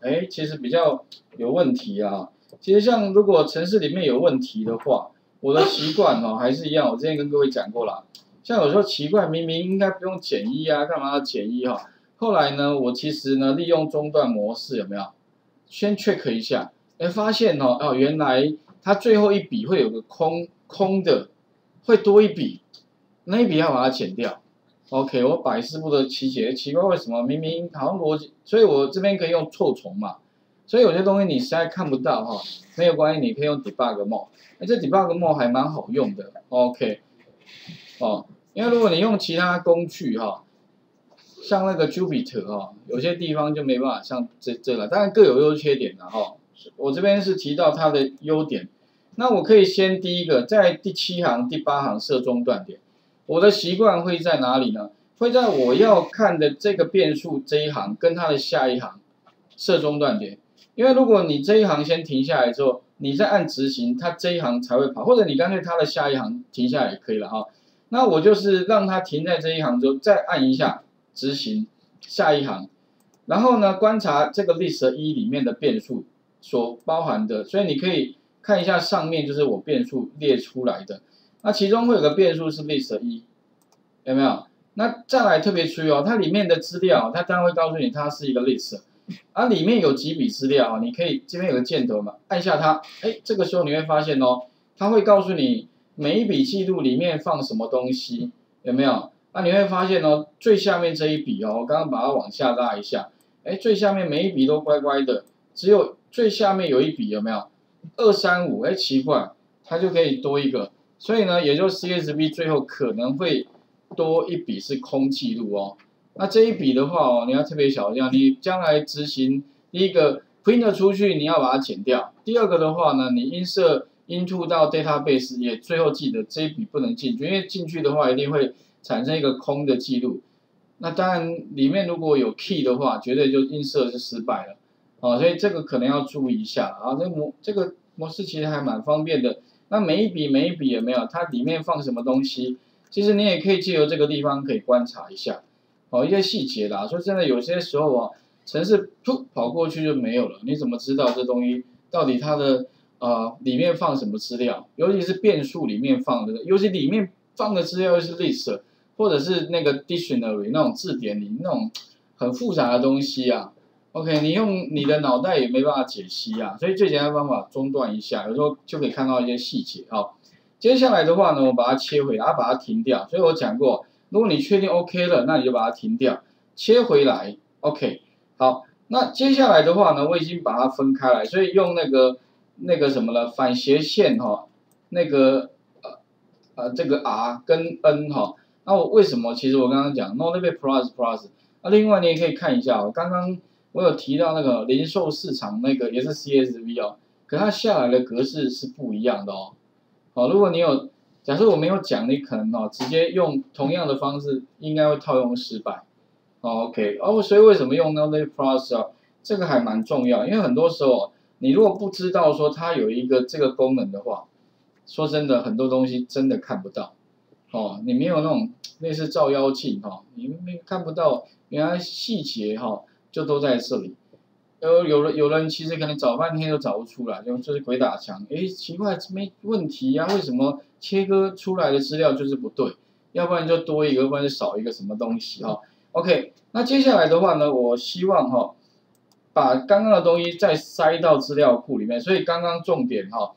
哎，其实比较有问题啊。其实像如果程式里面有问题的话，我的习惯哦还是一样，我之前跟各位讲过啦。像有时候奇怪，明明应该不用减一啊，干嘛要减一哈？后来呢，我其实呢利用中断模式有没有？先 check 一下，哎，发现哦原来它最后一笔会有个空的，会多一笔，那一笔要把它减掉。 OK， 我百思不得其解，奇怪为什么明明好像逻辑，所以我这边可以用臭虫嘛，所以有些东西你实在看不到哈，没有关系，你可以用 debug mode， 哎，这 debug mode 还蛮好用的 ，OK， 哦，因为如果你用其他工具哈，像那个 Jupyter 哈，有些地方就没办法像这了，当然各有优缺点的哈，我这边是提到它的优点，那我可以先第一个在第7行、第8行设中断点。 我的习惯会在哪里呢？会在我要看的这个变数这一行跟它的下一行设中断点，因为如果你这一行先停下来之后，你再按执行，它这一行才会跑，或者你干脆它的下一行停下来也可以了哈。那我就是让它停在这一行之后，再按一下执行下一行，然后呢观察这个 list 1里面的变数所包含的，所以你可以看一下上面就是我变数列出来的。 那其中会有个变数是 list1， 有没有？那再来特别注意哦，它里面的资料，它当然会告诉你它是一个 list， 啊，里面有几笔资料，你可以这边有个箭头嘛，按下它，哎，这个时候你会发现哦，它会告诉你每一笔记录里面放什么东西，有没有？那你会发现哦，最下面这一笔哦，我刚刚把它往下拉一下，哎，最下面每一笔都乖乖的，只有最下面有一笔有没有？ 235， 哎，奇怪，它就可以多一个。 所以呢，也就 CSV 最后可能会多一笔是空记录哦。那这一笔的话哦，你要特别小心，你将来执行第一个 print 出去，你要把它剪掉；第二个的话呢，你insert into 到 database 也最后记得这一笔不能进去，因为进去的话一定会产生一个空的记录。那当然里面如果有 key 的话，绝对就insert是失败了哦。所以这个可能要注意一下啊。这个模式其实还蛮方便的。 那每一笔有没有？它里面放什么东西？其实你也可以借由这个地方可以观察一下，哦，一些细节啦。说真的，有些时候啊，程式噗跑过去就没有了，你怎么知道这东西到底它的里面放什么资料？尤其是变数里面放的，尤其里面放的资料又是 list 或者是那个 dictionary 那种字典里那种很复杂的东西啊。OK， 你用你的脑袋也没办法解析啊，所以最简单的方法中断一下，有时候就可以看到一些细节啊。接下来的话呢，我把它切回来，把它停掉。所以我讲过，如果你确定 OK 了，那你就把它停掉，切回来 OK。好，那接下来的话呢，我已经把它分开来，所以用那个什么了，反斜线哈，那个这个 R 跟 N 哈。那我为什么？其实我刚刚讲 Notepad++， 那另外你也可以看一下，我刚刚。 我有提到那个零售市场那个也是 CSV 哦，可它下来的格式是不一样的哦。好，如果你有，假设我没有讲，你可能哦直接用同样的方式，应该会套用失败。哦 ，OK， 哦，所以为什么用 Notepad++哦？这个还蛮重要，因为很多时候你如果不知道说它有一个这个功能的话，说真的，很多东西真的看不到。哦，你没有那种类似照妖镜哈，你没看不到原来细节哈。 就都在这里，有人其实可能找半天都找不出来，就是鬼打墙。哎，奇怪，没问题呀、啊，为什么切割出来的资料就是不对？要不然就多一个，要不然就少一个什么东西哈、哦。OK， 那接下来的话呢，我希望哈、哦，把刚刚的东西再塞到资料库里面。所以刚刚重点哈、哦，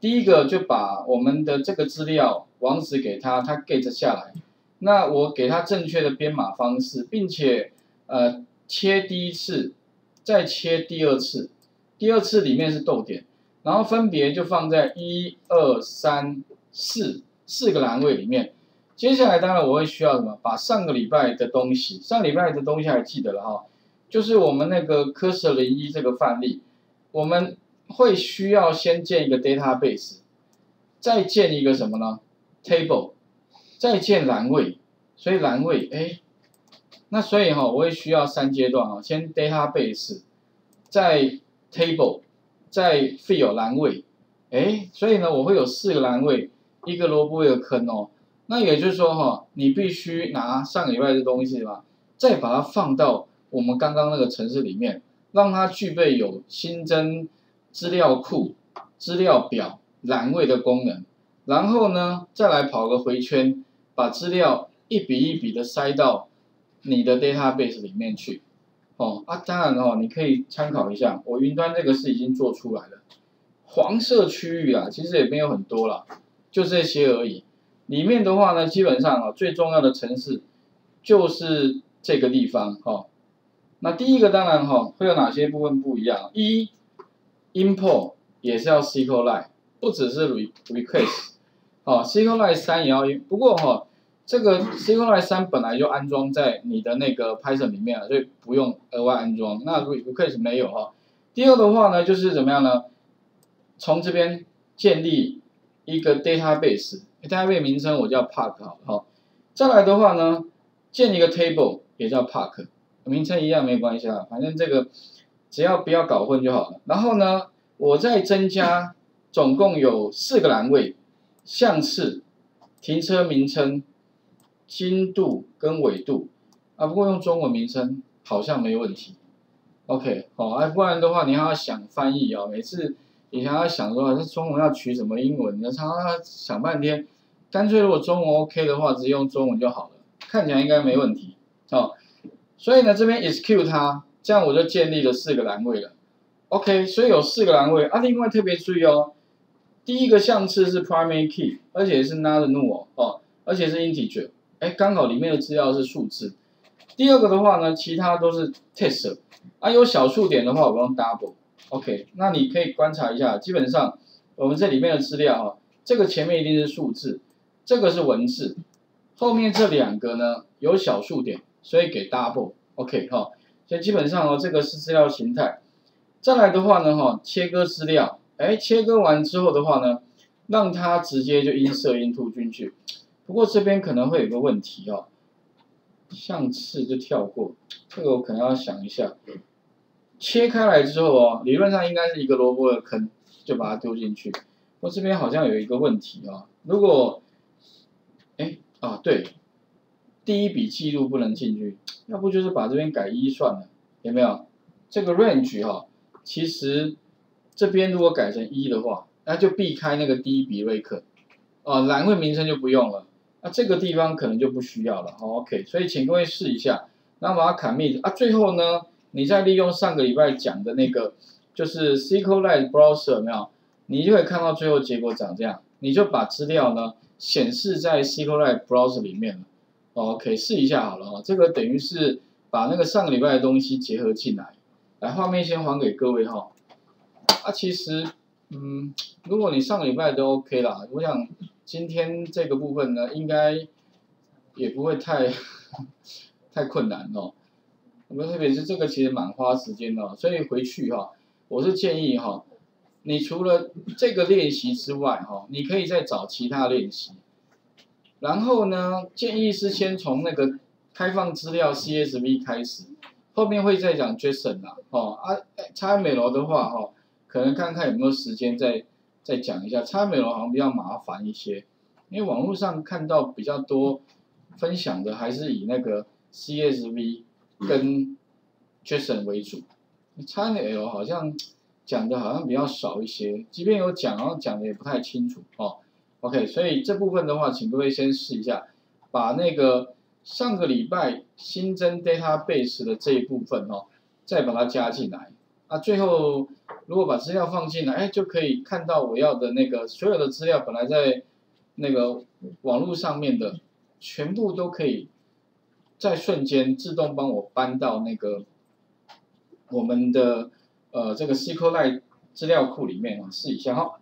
第一个就把我们的这个资料网址给他，他 get 下来。那我给他正确的编码方式，并且切第一次，再切第二次，第二次里面是逗点，然后分别就放在1、2、3、4四个栏位里面。接下来当然我会需要什么？把上个礼拜的东西还记得了哈，就是我们那个 Cursor 01这个范例，我们会需要先建一个 database， 再建一个什么呢 ？table， 再建栏位，所以栏位哎。 那所以哈、哦，我会需要三阶段哦，先 database， 再 table， 再 field 栏位，哎，所以呢，我会有四个栏位，一个萝卜一个坑哦。那也就是说哈、哦，你必须拿上个礼拜的东西嘛，再把它放到我们刚刚那个程式里面，让它具备有新增资料库、资料表、栏位的功能。然后呢，再来跑个回圈，把资料一笔一笔的塞到你的 database 里面去。哦，啊，当然哦，你可以参考一下，我云端这个是已经做出来了。黄色区域啦，其实也没有很多啦，就这些而已。里面的话呢，基本上哦，最重要的程式就是这个地方哦。那第一个当然哦，会有哪些部分不一样？import 也是要 SQLite， 不只是 request 哦 ，SQLite 3也要。不过哦，这个 SQLite 3本来就安装在你的那个 Python 里面了，所以不用额外安装。那 request 没有哦。第二的话呢，就是怎么样呢？从这边建立一个 database 名称我叫 park 好了哈。再来的话呢，建一个 table 也叫 park， 名称一样没关系啊，反正这个只要不要搞混就好了。然后呢，我再增加总共有4个栏位，项次、停车名称、经度跟纬度啊，不过用中文名称好像没问题。OK， 好、哦，哎、啊，不然的话你还要想翻译哦，每次。以前他想说，这中文要取什么英文？他想半天，干脆如果中文 OK 的话，直接用中文就好了，看起来应该没问题哦。所以呢，这边 execute 它，这样我就建立了4个栏位了。OK， 所以有4个栏位啊。另外特别注意哦，第一个项次是 Primary Key， 而且是 Not Null 哦，而且是 Integer， 哎，刚好里面的资料是数字。第二个的话呢，其他都是 Test， 啊，有小数点的话，我用 Double。OK， 那你可以观察一下，基本上我们这里面的资料哈，这个前面一定是数字，这个是文字，后面这两个呢有小数点，所以给 double。OK 哈，所以基本上哦，这个是资料形态。再来的话呢哈，切割资料，哎，切割完之后的话呢，让它直接就insert into进去。不过这边可能会有个问题哦，项次就跳过，这个我可能要想一下。切开来之后哦，理论上应该是一个萝卜的坑，就把它丢进去。我这边好像有一个问题哦，如果，哎啊对，第一笔记录不能进去，要不就是把这边改1算了，有没有？这个 range 哈、哦，其实这边如果改成1的话，那就避开那个第一笔瑞克，哦，栏位名称就不用了，那、啊、这个地方可能就不需要了。哦、OK， 所以请各位试一下，然后把它 commit 啊，最后呢？你再利用上个礼拜讲的那个，就是 SQLite Browser 有没有？你就可以看到最后结果长这样，你就把资料呢显示在 SQLite Browser 里面了。OK， 试一下好了哈，这个等于是把那个上个礼拜的东西结合进来。来，画面先还给各位哈。啊，其实，如果你上个礼拜都 OK 啦，我想今天这个部分呢，应该也不会太困难哦。特别是这个其实蛮花时间的、哦，所以回去哈、哦，我是建议哈、哦，你除了这个练习之外哈、哦，你可以再找其他练习。然后呢，建议是先从那个开放资料 CSV 开始，后面会再讲 JSON 啦，哦啊，差美罗的话哈、哦，可能看看有没有时间再讲一下，差美罗好像比较麻烦一些，因为网络上看到比较多分享的还是以那个 CSV。跟 JSON 为主 ，XML 好像讲的好像比较少一些，即便有讲，然后讲的也不太清楚哦。OK， 所以这部分的话，请各位先试一下，把那个上个礼拜新增 database 的这一部分哦，再把它加进来。啊，最后如果把资料放进来，哎，就可以看到我要的那个所有的资料，本来在那个网络上面的，全部都可以。在瞬间自动帮我搬到那个我们的这个SQLite资料库里面啊，试一下哈。